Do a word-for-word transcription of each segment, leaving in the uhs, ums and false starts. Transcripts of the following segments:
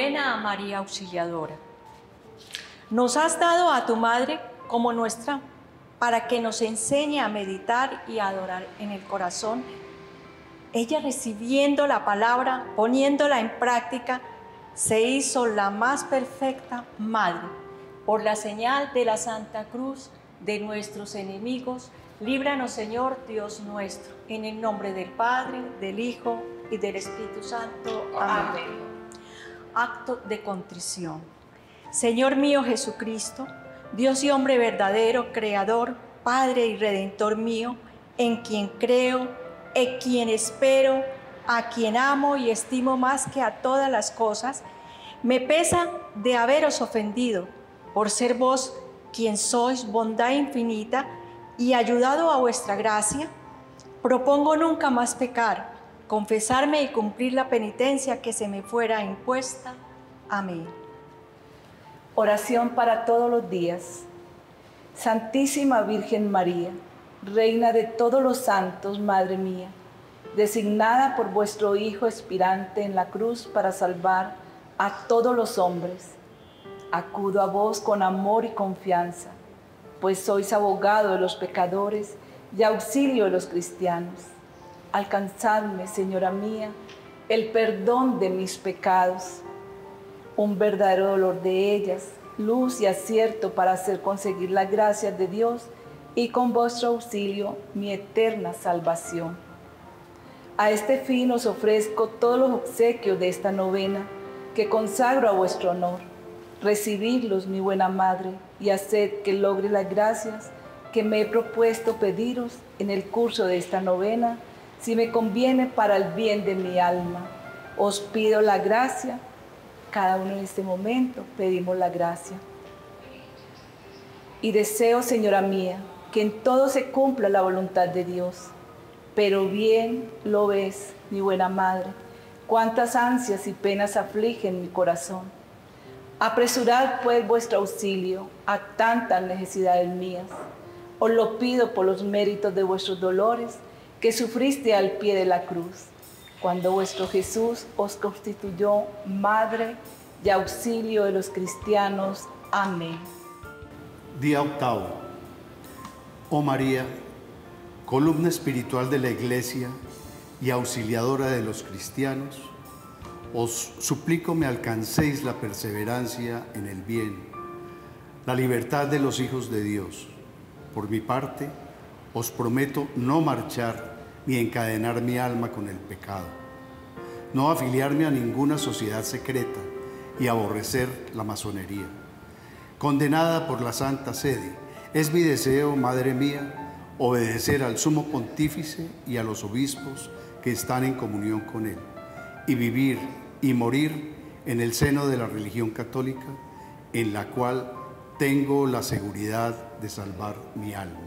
novena a María Auxiliadora. Nos has dado a tu Madre como nuestra, para que nos enseñe a meditar y a adorar en el corazón. Ella, recibiendo la palabra, poniéndola en práctica, se hizo la más perfecta Madre. Por la señal de la Santa Cruz de nuestros enemigos, líbranos, Señor Dios nuestro, en el nombre del Padre, del Hijo y del Espíritu Santo. Amén. Amén. Acto de contrición. Señor mío Jesucristo, Dios y hombre verdadero, Creador, Padre y Redentor mío, en quien creo, en quien espero, a quien amo y estimo más que a todas las cosas, me pesa de haberos ofendido, por ser vos quien sois bondad infinita y ayudado a vuestra gracia. Propongo nunca más pecar, confesarme y cumplir la penitencia que se me fuera impuesta. Amén. Oración para todos los días. Santísima Virgen María, Reina de todos los santos, Madre mía, designada por vuestro Hijo expirante en la cruz para salvar a todos los hombres, acudo a vos con amor y confianza, pues sois abogado de los pecadores y auxilio de los cristianos. Alcanzadme, Señora mía, el perdón de mis pecados, un verdadero dolor de ellas, luz y acierto para hacer conseguir las gracias de Dios y con vuestro auxilio mi eterna salvación. A este fin os ofrezco todos los obsequios de esta novena que consagro a vuestro honor. Recibidlos, mi buena Madre, y haced que logre las gracias que me he propuesto pediros en el curso de esta novena, si me conviene para el bien de mi alma. Os pido la gracia. Cada uno en este momento pedimos la gracia. Y deseo, Señora mía, que en todo se cumpla la voluntad de Dios. Pero bien lo ves, mi buena Madre, cuántas ansias y penas afligen mi corazón. Apresurad, pues, vuestro auxilio a tantas necesidades mías. Os lo pido por los méritos de vuestros dolores que sufriste al pie de la cruz, cuando vuestro Jesús os constituyó Madre y auxilio de los cristianos. Amén. Día octavo. Oh María, columna espiritual de la Iglesia y auxiliadora de los cristianos, os suplico me alcancéis la perseverancia en el bien, la libertad de los hijos de Dios. Por mi parte, os prometo no marchar ni encadenar mi alma con el pecado, no afiliarme a ninguna sociedad secreta y aborrecer la masonería. Condenada por la Santa Sede, es mi deseo, Madre mía, obedecer al Sumo Pontífice y a los obispos que están en comunión con él, y vivir y morir en el seno de la religión católica, en la cual tengo la seguridad de salvar mi alma.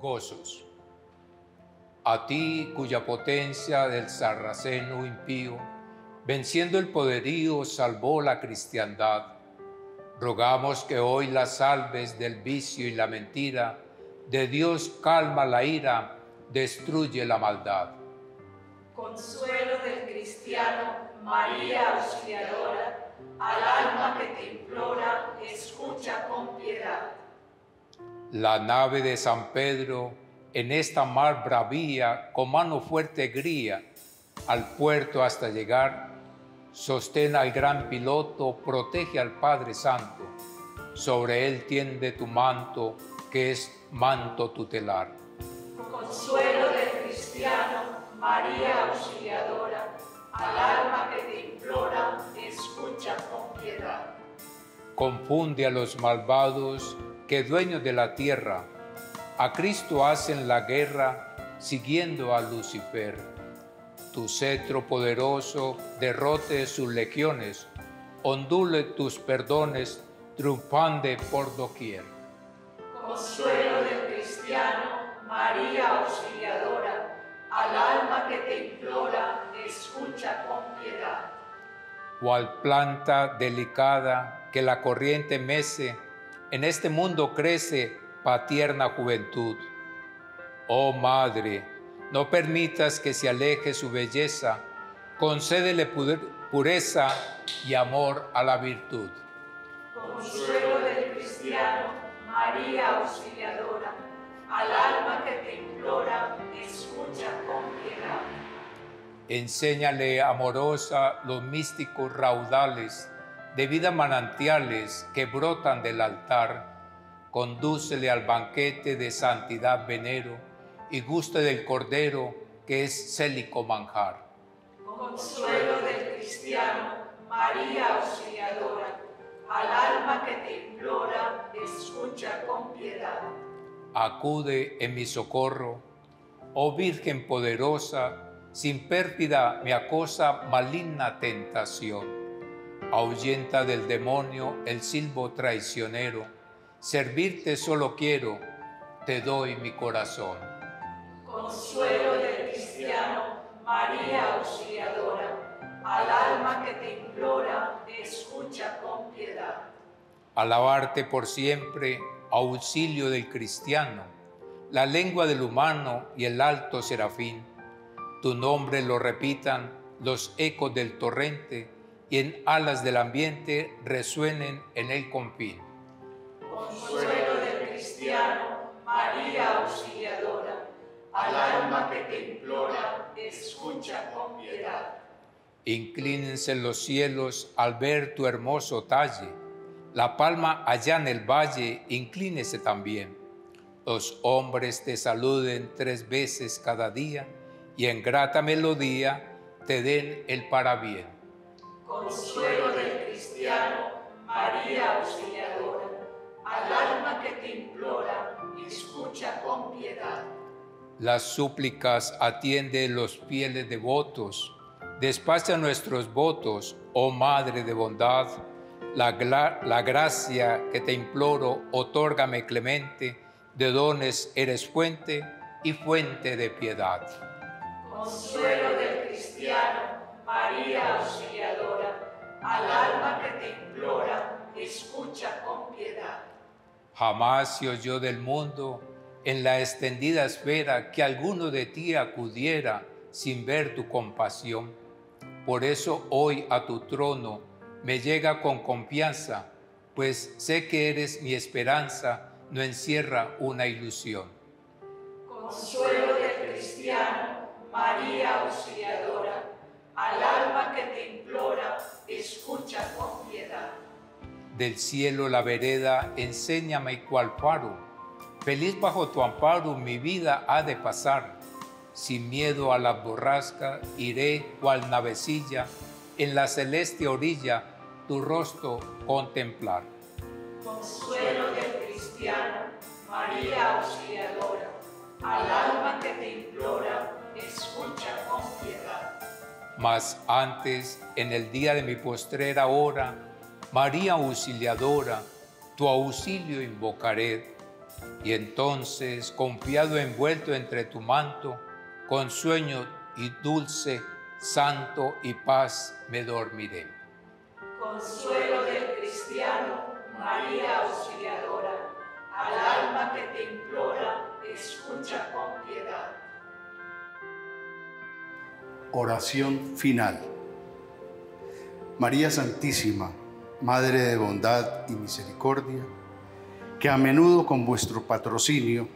Gozos. A ti, cuya potencia del sarraceno impío, venciendo el poderío, salvó la cristiandad, rogamos que hoy la salves del vicio y la mentira. De Dios calma la ira, destruye la maldad. Consuelo del cristiano, María Auxiliadora, al alma que te implora, escucha con piedad. La nave de San Pedro, en esta mar bravía, con mano fuerte gría, al puerto hasta llegar. Sostén al gran piloto, protege al Padre Santo. Sobre él tiende tu manto, que es manto tutelar. Consuelo del cristiano, María Auxiliadora, al alma que te implora, escucha con piedad. Confunde a los malvados, que dueños de la tierra, a Cristo hacen la guerra, siguiendo a Lucifer. Tu cetro poderoso derrote sus legiones, ondule tus perdones, triunfante por doquier. Consuelo del cristiano, María Auxiliadora, al alma que te implora, escucha con piedad. Cual planta delicada que la corriente mece, en este mundo crece patierna juventud. Oh Madre, no permitas que se aleje su belleza, concédele pureza y amor a la virtud. Consuelo del cristiano, María Auxiliadora, al alma que te implora, escucha con piedad. Enséñale amorosa los místicos raudales, de vida manantiales que brotan del altar. Condúcele al banquete de santidad venero, y guste del Cordero, que es célico manjar. Consuelo del cristiano, María Auxiliadora, al alma que te implora, escucha con piedad. Acude en mi socorro, oh Virgen poderosa, sin pérfida me acosa maligna tentación. Ahuyenta del demonio el silbo traicionero, servirte solo quiero, te doy mi corazón. Consuelo del cristiano, María Auxiliadora, al alma que te implora, escucha con piedad. Alabarte por siempre, auxilio del cristiano, la lengua del humano y el alto serafín. Tu nombre lo repitan los ecos del torrente y en alas del ambiente resuenen en el confín. Consuelo del cristiano, María Auxiliadora, al alma que te implora, escucha con piedad. Inclínense los cielos al ver tu hermoso talle. La palma allá en el valle, inclínese también. Los hombres te saluden tres veces cada día, y en grata melodía te den el parabién. Consuelo del cristiano, María Auxiliadora, al alma que te implora, escucha con piedad. Las súplicas atiende los fieles devotos. Despacha nuestros votos, oh Madre de bondad. La, la gracia que te imploro, otórgame clemente. De dones eres fuente y fuente de piedad. Consuelo del cristiano, María Auxiliadora, al alma que te implora, escucha con piedad. Jamás se oyó del mundo, en la extendida esfera, que alguno de ti acudiera sin ver tu compasión. Por eso hoy a tu trono me llega con confianza, pues sé que eres mi esperanza, no encierra una ilusión. Consuelo del cristiano, María Auxiliadora, al alma que te implora, escucha con piedad. Del cielo la vereda, enséñame cual faro. Feliz bajo tu amparo mi vida ha de pasar. Sin miedo a la borrasca iré cual navecilla, en la celeste orilla tu rostro contemplar. Consuelo del cristiano, María Auxiliadora, al alma que te implora, escucha con piedad. Mas antes, en el día de mi postrera hora, María Auxiliadora, tu auxilio invocaré. Y entonces, confiado, envuelto entre tu manto, con sueño y dulce, santo y paz me dormiré. Consuelo del cristiano, María Auxiliadora, al alma que te implora, escucha con piedad. Oración final. María Santísima, Madre de bondad y misericordia, que a menudo con vuestro patrocinio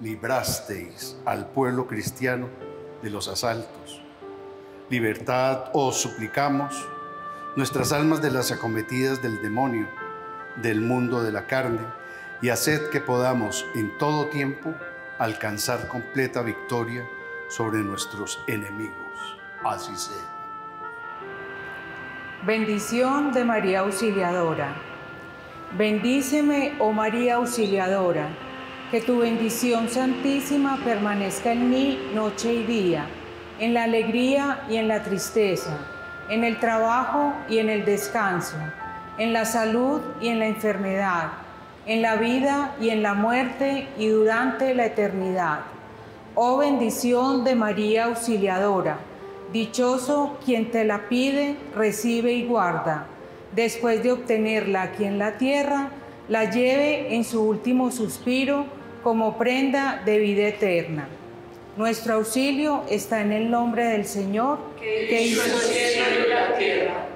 librasteis al pueblo cristiano de los asaltos, libertad os suplicamos, nuestras almas de las acometidas del demonio, del mundo de la carne, y haced que podamos en todo tiempo alcanzar completa victoria sobre nuestros enemigos. Así sea. Bendición de María Auxiliadora. Bendíceme, oh María Auxiliadora, que tu bendición santísima permanezca en mí noche y día, en la alegría y en la tristeza, en el trabajo y en el descanso, en la salud y en la enfermedad, en la vida y en la muerte y durante la eternidad. Oh bendición de María Auxiliadora, dichoso quien te la pide, recibe y guarda, después de obtenerla aquí en la tierra, la lleve en su último suspiro como prenda de vida eterna. Nuestro auxilio está en el nombre del Señor, que hizo el cielo y la tierra.